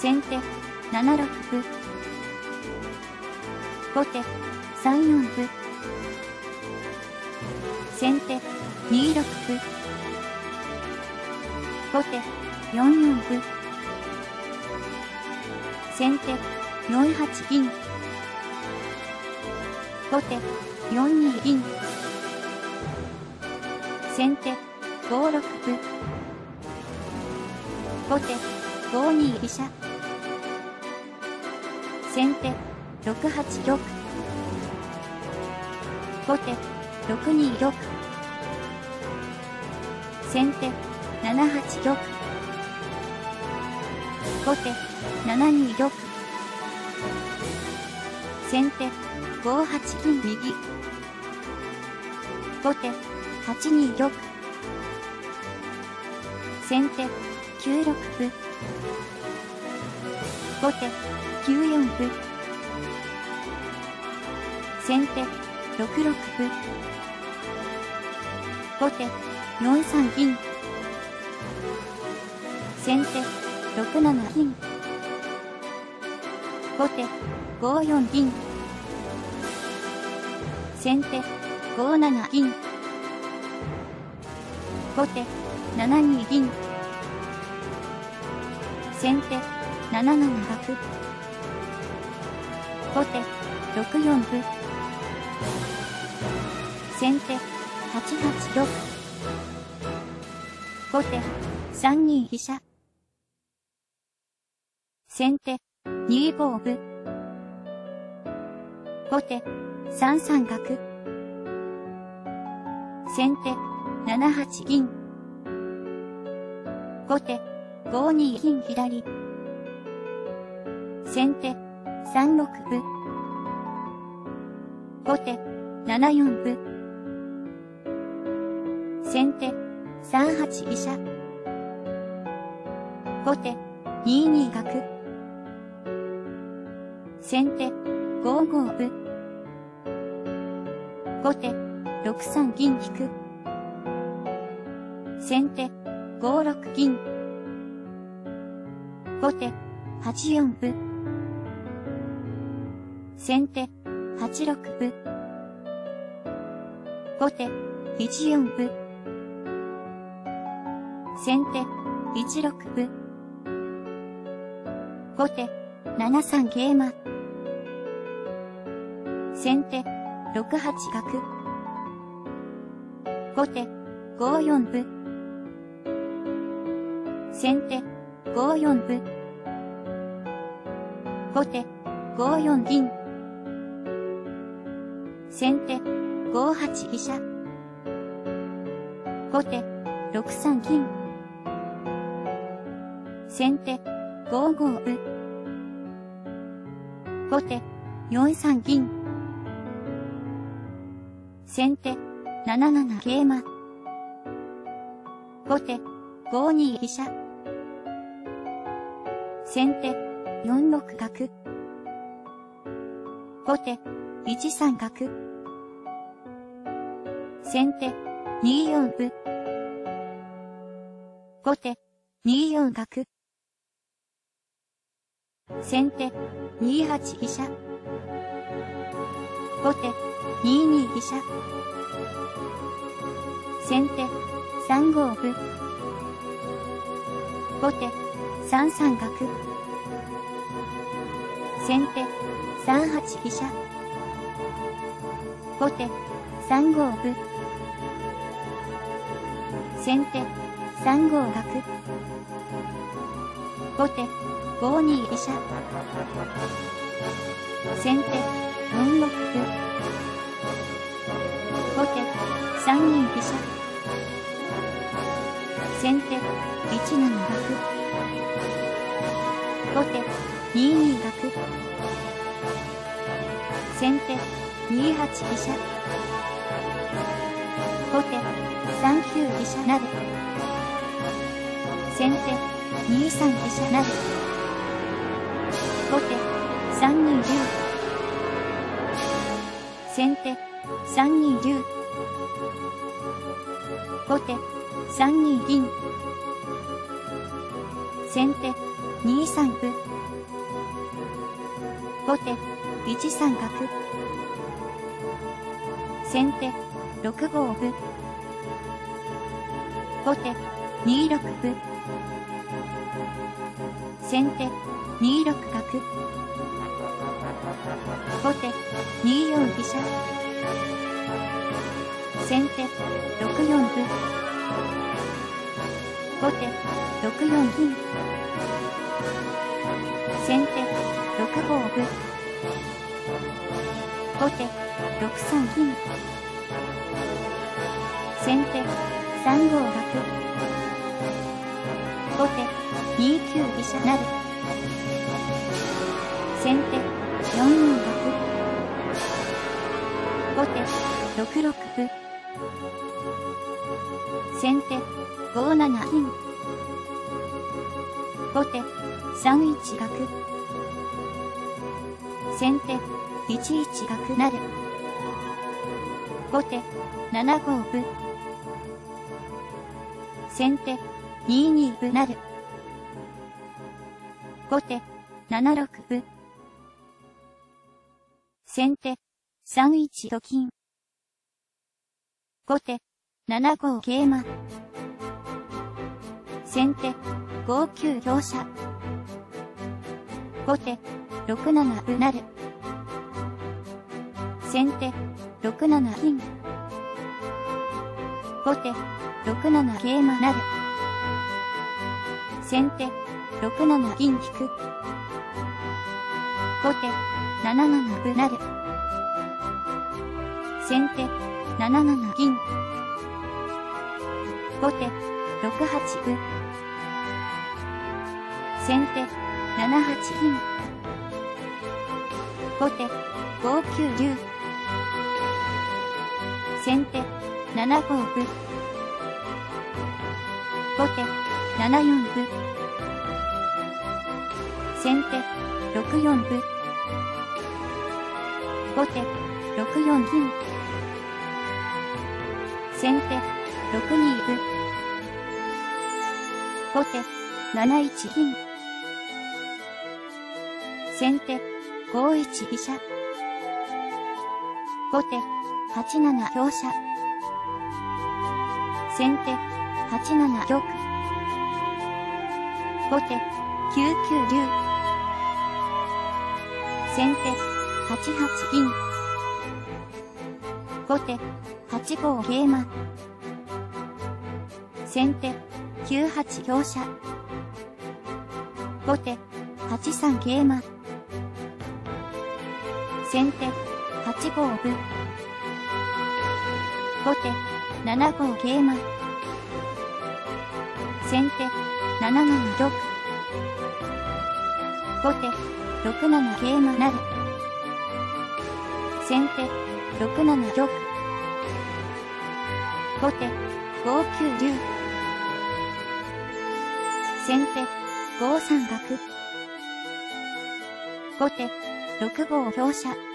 先手7六歩、後手3四歩、先手2六歩、後手4四歩、先手4八銀、後手4二銀、先手5六歩、後手5二飛車、先手6八玉、後手6二玉、先手7八玉、後手7二玉、先手5八金右、後手8二玉、先手9六歩、後手9四歩、先手6六歩、後手4三銀、先手6七銀、後手5四銀、先手5七銀、後手7二銀、先手7七角、後手6四歩、先手8八玉、後手3二飛車、先手2五歩、後手3三角、先手7八銀、後手5二銀左、先手3六歩、後手7四歩、先手3八飛車、後手2二角、先手5五歩、後手6三銀引く、先手5六銀、後手8四歩、先手8六歩、後手1四歩、先手1六歩、後手7三桂馬、先手6八角、後手5四歩、先手5四歩、後手5四銀、先手5八飛車、後手6三銀、先手5五歩、後手4三銀、先手7七桂馬、後手5二飛車、先手4六角、後手1三角、先手2四歩、後手2四角、先手2八飛車、後手2二飛車、先手3五歩、後手3三角、先手3八飛車、後手3五歩、先手3五角、後手5二飛車、先手4六歩、後手3二飛車、先手1七角、後手2二角、先手2八飛車、後手3九飛車成、先手2三飛車成、後手3二竜、先手3二竜、後手3二銀、先手2三歩。後手1三角。先手6五歩。後手2六歩。先手2六角。後手2四飛車。先手6四歩。後手6四銀。先手6五歩。後手6三銀。先手3五角。後手2九飛車成。先手4四角。後手6六歩。先手5七銀。後手3一角。先手1一角成。後手7五歩。先手2二歩成。後手7六歩。先手3一と金。後手7五桂馬。先手5九香車。後手6七歩成。先手6七銀。後手6七桂馬成。先手6七銀引く。後手7七歩成。先手7七銀。後手6八歩。先手7八銀。後手5九竜。先手7五歩。後手7四歩。先手6四歩。後手6四銀。先手6二歩。後手7一銀。先手5一飛車。後手8七香車。先手8七玉。後手9九竜。先手8八銀。後手8五桂馬。先手9八香車。後手8三桂馬。先手8五歩。後手7五桂馬。先手7七玉。後手6七桂馬成。先手6七玉。後手5九竜。先手5三角。後手6五香車。